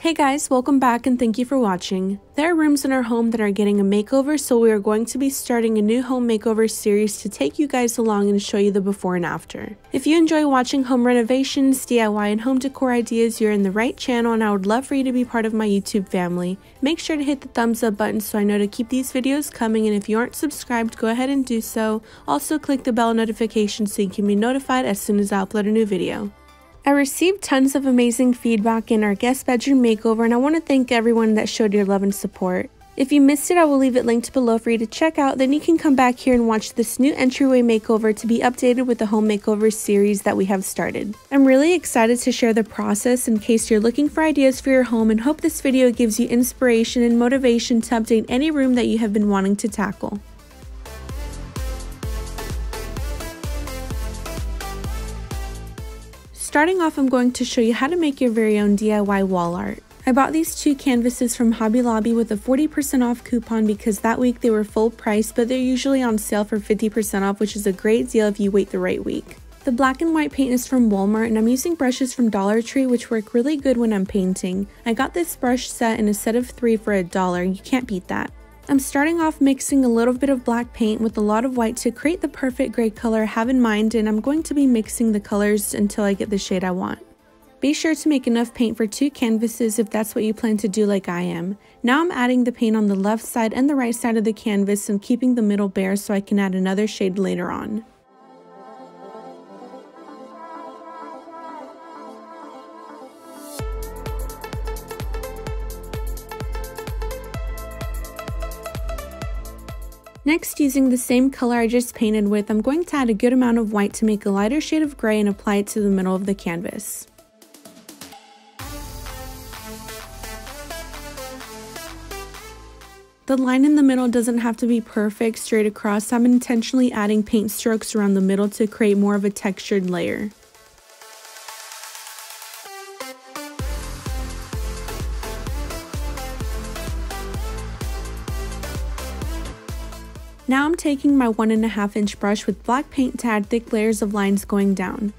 Hey guys, welcome back and thank you for watching. There are rooms in our home that are getting a makeover, so we are going to be starting a new home makeover series to take you guys along and show you the before and after. If you enjoy watching home renovations, DIY, and home decor ideas, you're in the right channel and I would love for you to be part of my YouTube family. Make sure to hit the thumbs up button so I know to keep these videos coming, and if you aren't subscribed, go ahead and do so. Also click the bell notification so you can be notified as soon as I upload a new video. I received tons of amazing feedback in our guest bedroom makeover, and I want to thank everyone that showed your love and support. If you missed it, I will leave it linked below for you to check out, then you can come back here and watch this new entryway makeover to be updated with the home makeover series that we have started. I'm really excited to share the process in case you're looking for ideas for your home, and hope this video gives you inspiration and motivation to update any room that you have been wanting to tackle. Starting off, I'm going to show you how to make your very own DIY wall art. I bought these two canvases from Hobby Lobby with a 40% off coupon because that week they were full price, but they're usually on sale for 50% off, which is a great deal if you wait the right week. The black and white paint is from Walmart, and I'm using brushes from Dollar Tree, which work really good when I'm painting. I got this brush set in a set of 3 for $1. You can't beat that. I'm starting off mixing a little bit of black paint with a lot of white to create the perfect gray color I have in mind, and I'm going to be mixing the colors until I get the shade I want. Be sure to make enough paint for two canvases if that's what you plan to do like I am. Now I'm adding the paint on the left side and the right side of the canvas and keeping the middle bare so I can add another shade later on. Next, using the same color I just painted with, I'm going to add a good amount of white to make a lighter shade of gray and apply it to the middle of the canvas. The line in the middle doesn't have to be perfect straight across. I'm intentionally adding paint strokes around the middle to create more of a textured layer. Now I'm taking my 1.5-inch brush with black paint to add thick layers of lines going down.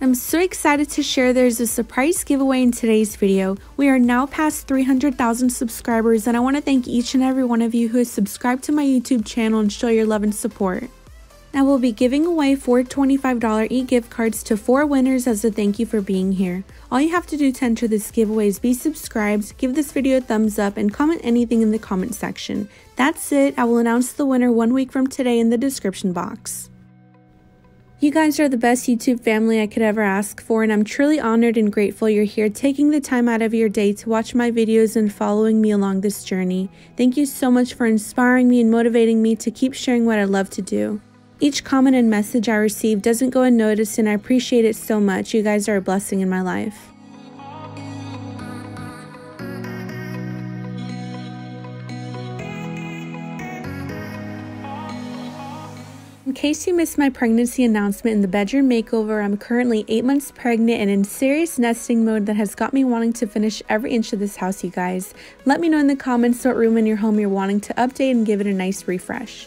I'm so excited to share there's a surprise giveaway in today's video. We are now past 300,000 subscribers, and I want to thank each and every one of you who has subscribed to my YouTube channel and show your love and support. I will be giving away 4 $25 e-gift cards to 4 winners as a thank you for being here. All you have to do to enter this giveaway is be subscribed, give this video a thumbs up, and comment anything in the comment section. That's it. I will announce the winner 1 week from today in the description box. You guys are the best YouTube family I could ever ask for, and I'm truly honored and grateful you're here taking the time out of your day to watch my videos and following me along this journey. Thank you so much for inspiring me and motivating me to keep sharing what I love to do. Each comment and message I receive doesn't go unnoticed, and I appreciate it so much. You guys are a blessing in my life. In case you missed my pregnancy announcement in the bedroom makeover, I'm currently 8 months pregnant and in serious nesting mode that has got me wanting to finish every inch of this house, you guys. Let me know in the comments what room in your home you're wanting to update and give it a nice refresh.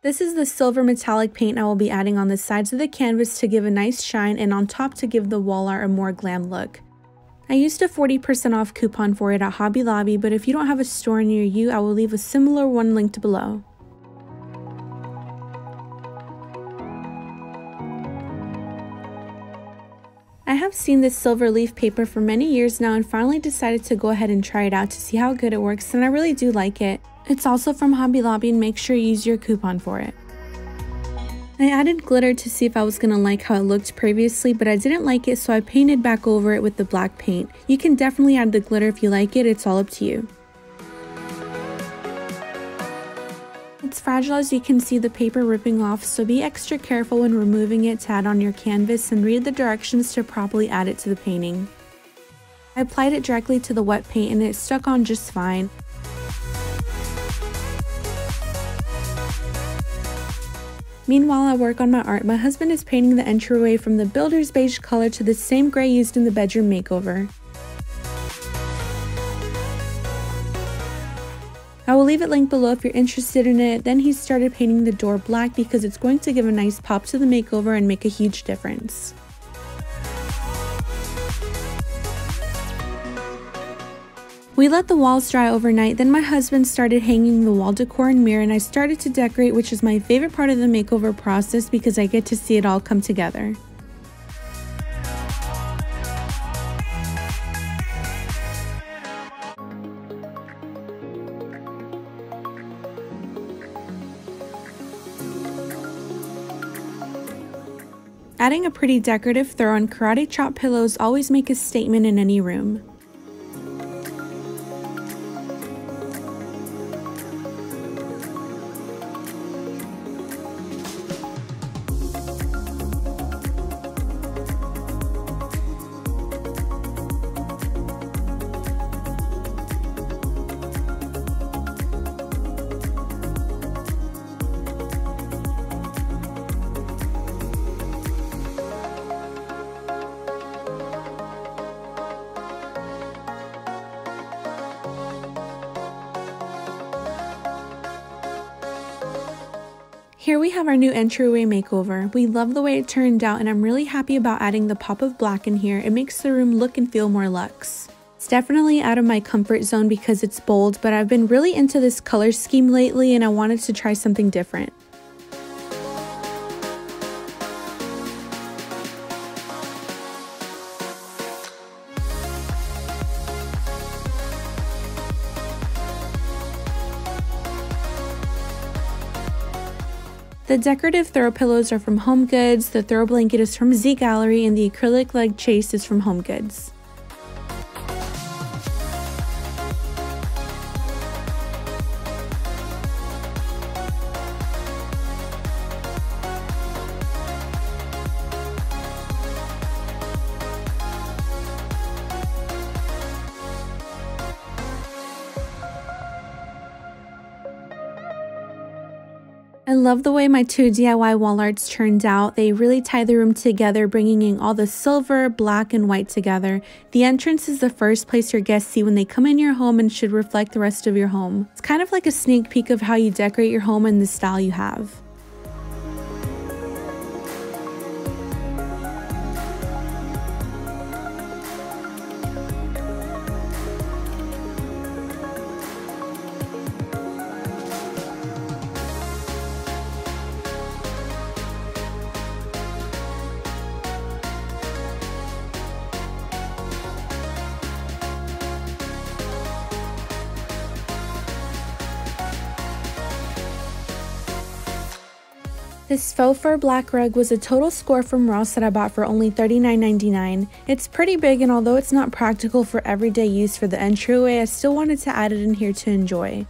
This is the silver metallic paint I will be adding on the sides of the canvas to give a nice shine and on top to give the wall art a more glam look. I used a 40% off coupon for it at Hobby Lobby, but if you don't have a store near you, I will leave a similar one linked below. I have seen this silver leaf paper for many years now and finally decided to go ahead and try it out to see how good it works, and I really do like it. It's also from Hobby Lobby, and make sure you use your coupon for it. I added glitter to see if I was going to like how it looked previously, but I didn't like it, so I painted back over it with the black paint. You can definitely add the glitter if you like it, it's all up to you. It's fragile, as you can see the paper ripping off, so be extra careful when removing it to add on your canvas, and read the directions to properly add it to the painting. I applied it directly to the wet paint and it stuck on just fine. Meanwhile, I work on my art. My husband is painting the entryway from the builder's beige color to the same gray used in the bedroom makeover. I will leave it linked below if you're interested in it. Then he started painting the door black because it's going to give a nice pop to the makeover and make a huge difference. We let the walls dry overnight, then my husband started hanging the wall decor and mirror, and I started to decorate, which is my favorite part of the makeover process because I get to see it all come together. Adding a pretty decorative throw and karate chop pillows always make a statement in any room. Here we have our new entryway makeover. We love the way it turned out, and I'm really happy about adding the pop of black in here. It makes the room look and feel more luxe. It's definitely out of my comfort zone because it's bold, but I've been really into this color scheme lately and I wanted to try something different. The decorative throw pillows are from Home Goods, the throw blanket is from Z Gallery, and the acrylic leg chase is from Home Goods. I love the way my two DIY wall arts turned out. They really tie the room together, bringing in all the silver, black, and white together. The entrance is the first place your guests see when they come in your home and should reflect the rest of your home. It's kind of like a sneak peek of how you decorate your home and the style you have. This faux fur black rug was a total score from Ross that I bought for only $39.99. It's pretty big, and although it's not practical for everyday use for the entryway, I still wanted to add it in here to enjoy.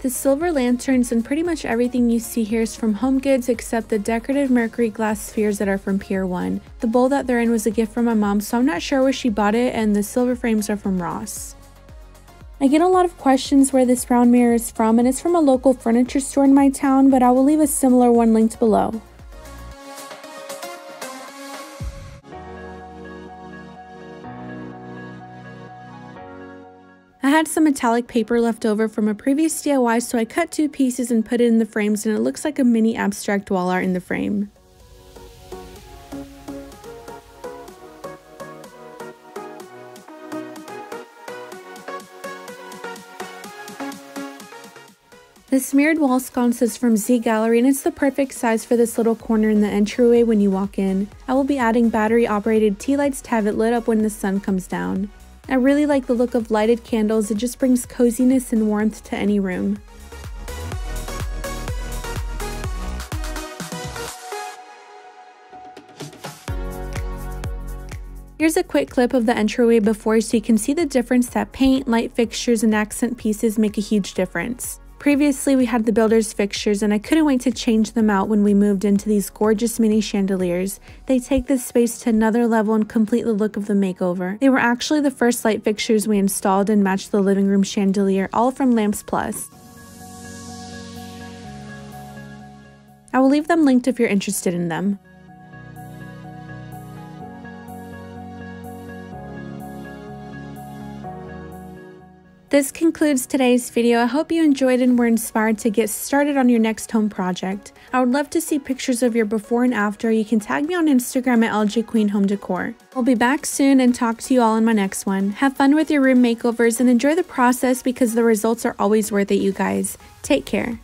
The silver lanterns and pretty much everything you see here is from Home Goods except the decorative mercury glass spheres that are from Pier 1. The bowl that they're in was a gift from my mom, so I'm not sure where she bought it, and the silver frames are from Ross. I get a lot of questions where this round mirror is from, and it's from a local furniture store in my town, but I will leave a similar one linked below. I had some metallic paper left over from a previous DIY, so I cut two pieces and put it in the frames, and it looks like a mini abstract wall art in the frame. The smeared wall sconces from Z Gallery, and it's the perfect size for this little corner in the entryway when you walk in. I will be adding battery operated tea lights to have it lit up when the sun comes down. I really like the look of lighted candles, it just brings coziness and warmth to any room. Here's a quick clip of the entryway before so you can see the difference that paint, light fixtures, and accent pieces make a huge difference. Previously we had the builder's fixtures and I couldn't wait to change them out when we moved into these gorgeous mini chandeliers. They take this space to another level and complete the look of the makeover. They were actually the first light fixtures we installed and matched the living room chandelier, all from Lamps Plus. I will leave them linked if you're interested in them. This concludes today's video. I hope you enjoyed and were inspired to get started on your next home project. I would love to see pictures of your before and after. You can tag me on Instagram at LJQueenHomeDecor. I'll be back soon and talk to you all in my next one. Have fun with your room makeovers and enjoy the process because the results are always worth it, you guys. Take care.